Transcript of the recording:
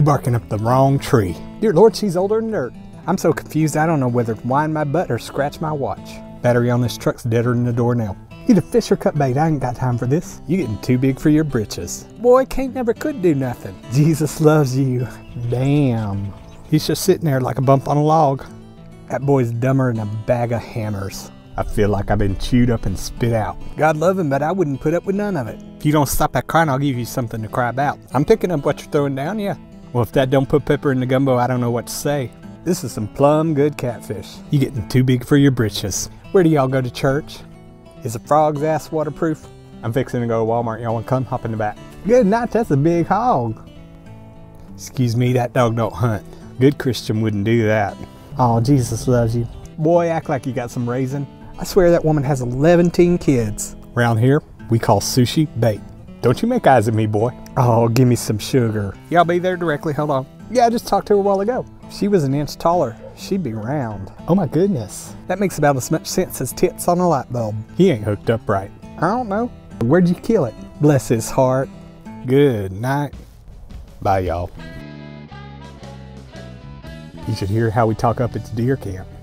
You barking up the wrong tree. Dear Lord, she's older than dirt. I'm so confused I don't know whether to wind my butt or scratch my watch. Battery on this truck's deader than the doornail. Need a fish or cut bait, I ain't got time for this. You getting too big for your britches. Boy, can't never could do nothing. Jesus loves you. Damn. He's just sitting there like a bump on a log. That boy's dumber than a bag of hammers. I feel like I've been chewed up and spit out. God love him, but I wouldn't put up with none of it. If you don't stop that crying, I'll give you something to cry about. I'm picking up what you're throwing down, yeah. Well, if that don't put pepper in the gumbo, I don't know what to say. This is some plum good catfish. You getting too big for your britches. Where do y'all go to church? Is a frog's ass waterproof? I'm fixing to go to Walmart. Y'all want to come? Hop in the back. Good night, that's a big hog. Excuse me, that dog don't hunt. Good Christian wouldn't do that. Oh, Jesus loves you. Boy, act like you got some raisin. I swear that woman has 11 kids. Round here, we call sushi bait. Don't you make eyes at me, boy. Oh, give me some sugar. Y'all be there directly, hold on. Yeah, I just talked to her a while ago. If she was an inch taller, she'd be round. Oh my goodness. That makes about as much sense as tits on a light bulb. He ain't hooked up right. I don't know. Where'd you kill it? Bless his heart. Good night. Bye, y'all. You should hear how we talk up at the deer camp.